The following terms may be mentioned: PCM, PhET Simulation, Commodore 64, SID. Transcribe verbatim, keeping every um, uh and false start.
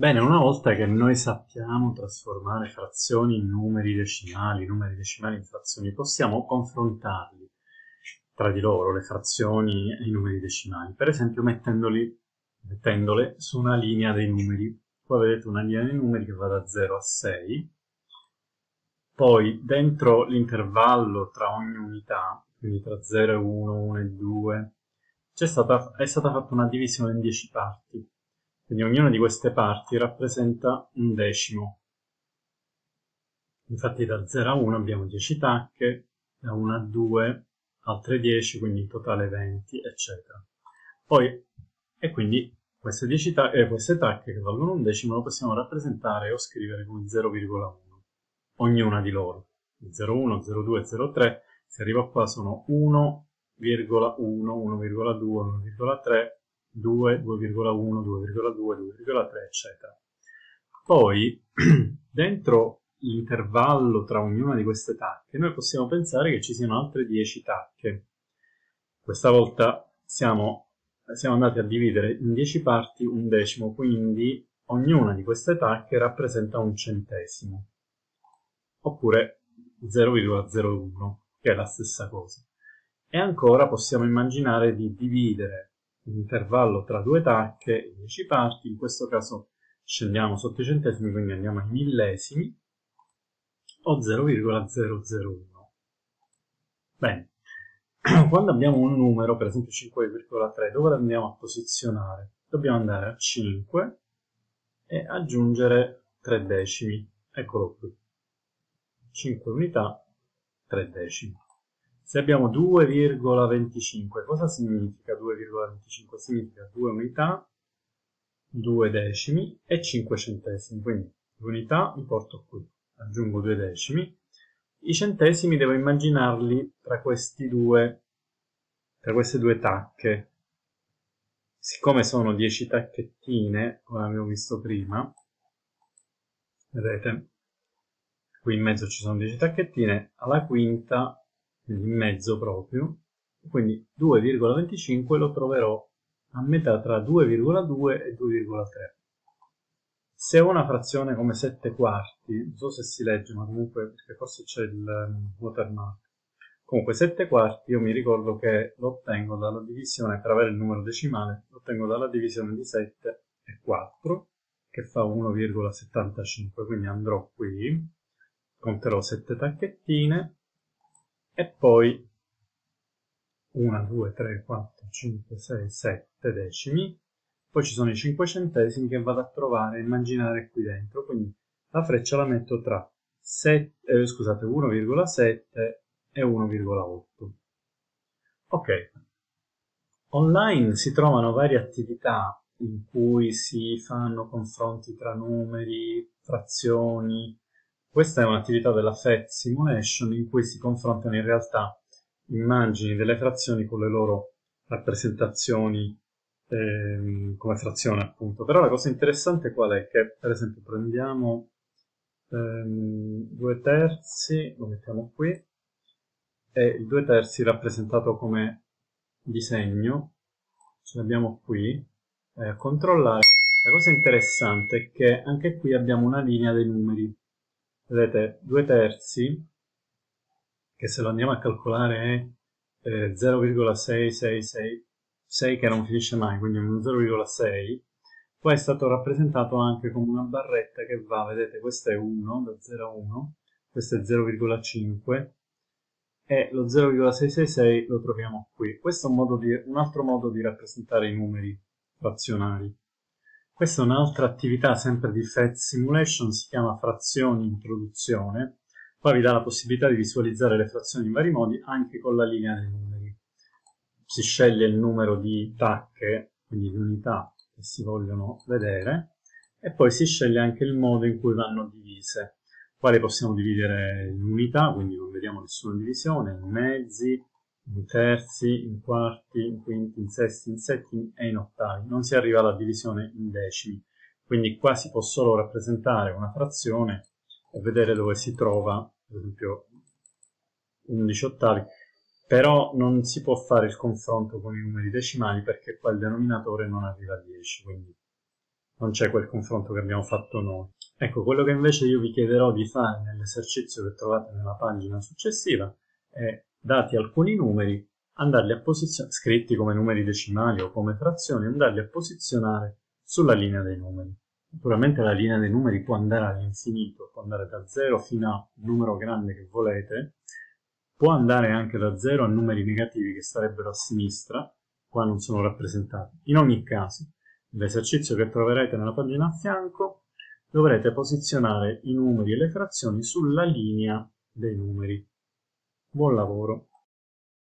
Bene, una volta che noi sappiamo trasformare frazioni in numeri decimali, numeri decimali in frazioni, possiamo confrontarli tra di loro, le frazioni e i numeri decimali, per esempio mettendoli, mettendole su una linea dei numeri. Qua vedete una linea dei numeri che va da zero a sei, poi dentro l'intervallo tra ogni unità, quindi tra zero e uno, uno e due, c'è stata, è stata fatta una divisione in dieci parti, quindi ognuna di queste parti rappresenta un decimo. Infatti da zero a uno abbiamo dieci tacche, da uno a due altre dieci, quindi in totale venti, eccetera. Poi, e quindi queste, dieci ta eh, queste tacche che valgono un decimo lo possiamo rappresentare o scrivere come zero virgola uno. Ognuna di loro, zero virgola uno, zero virgola due, zero virgola tre, si arriva qua sono uno virgola uno, uno virgola due, uno virgola tre, due, due virgola uno, due virgola due, due virgola tre, eccetera. Poi, dentro l'intervallo tra ognuna di queste tacche, noi possiamo pensare che ci siano altre dieci tacche. Questa volta siamo, siamo andati a dividere in dieci parti un decimo, quindi ognuna di queste tacche rappresenta un centesimo. Oppure zero virgola zero uno, che è la stessa cosa. E ancora possiamo immaginare di dividere l'intervallo tra due tacche in dieci parti, in questo caso scendiamo sotto i centesimi, quindi andiamo ai millesimi, o zero virgola zero zero uno. Bene, quando abbiamo un numero, per esempio cinque virgola tre, dove lo andiamo a posizionare? Dobbiamo andare a cinque e aggiungere tre decimi, eccolo qui. cinque unità, tre decimi. Se abbiamo due virgola venticinque, cosa significa due virgola venticinque? Significa due unità, due decimi e cinque centesimi. Quindi l'unità mi porto qui, aggiungo due decimi. I centesimi devo immaginarli tra, questi due, tra queste due tacche. Siccome sono dieci tacchettine, come abbiamo visto prima, vedete, qui in mezzo ci sono dieci tacchettine, alla quinta, quindi in mezzo proprio, quindi due virgola venticinque lo troverò a metà tra due virgola due e due virgola tre. Se ho una frazione come sette quarti, non so se si legge, ma comunque, perché forse c'è il watermark, comunque sette quarti io mi ricordo che lo ottengo dalla divisione, per avere il numero decimale, lo ottengo dalla divisione di sette e quattro, che fa uno virgola settantacinque, quindi andrò qui, conterò sette tacchettine e poi uno, due, tre, quattro, cinque, sei, sette decimi, poi ci sono i cinque centesimi che vado a trovare e immaginare qui dentro, quindi la freccia la metto tra uno virgola sette e uno virgola otto. Ok, online si trovano varie attività in cui si fanno confronti tra numeri, frazioni. Questa è un'attività della PhET Simulation in cui si confrontano in realtà immagini delle frazioni con le loro rappresentazioni eh, come frazione, appunto. Però la cosa interessante qual è? Che per esempio prendiamo ehm, due terzi, lo mettiamo qui, e il due terzi rappresentato come disegno, ce l'abbiamo qui, eh, a controllare. La cosa interessante è che anche qui abbiamo una linea dei numeri. Vedete, due terzi, che se lo andiamo a calcolare è eh, zero virgola sei sei sei sei, che non finisce mai, quindi uno zero virgola sei, qua è stato rappresentato anche come una barretta che va, vedete, questo è uno, da zero a uno, questo è zero virgola cinque, e lo zero virgola seicentosessantasei lo troviamo qui. Questo è un, modo di, un altro modo di rappresentare i numeri frazionari. Questa è un'altra attività sempre di PhET Simulation, si chiama Frazioni Introduzione. Qua vi dà la possibilità di visualizzare le frazioni in vari modi, anche con la linea dei numeri. Si sceglie il numero di tacche, quindi di unità, che si vogliono vedere, e poi si sceglie anche il modo in cui vanno divise. Qua le possiamo dividere in unità, quindi non vediamo nessuna divisione, in mezzi, in terzi, in quarti, in quinti, in sesti, in settimi e in ottavi. Non si arriva alla divisione in decimi, quindi qua si può solo rappresentare una frazione e vedere dove si trova, per esempio undici ottavi, però non si può fare il confronto con i numeri decimali perché qua il denominatore non arriva a dieci, quindi non c'è quel confronto che abbiamo fatto noi. Ecco, quello che invece io vi chiederò di fare nell'esercizio che trovate nella pagina successiva è, dati alcuni numeri, andarli a posizionare, scritti come numeri decimali o come frazioni, andarli a posizionare sulla linea dei numeri. Naturalmente la linea dei numeri può andare all'infinito, può andare da zero fino a un numero grande che volete, può andare anche da zero a numeri negativi che sarebbero a sinistra, qua non sono rappresentati. In ogni caso, nell'esercizio che troverete nella pagina a fianco, dovrete posizionare i numeri e le frazioni sulla linea dei numeri. Buon lavoro!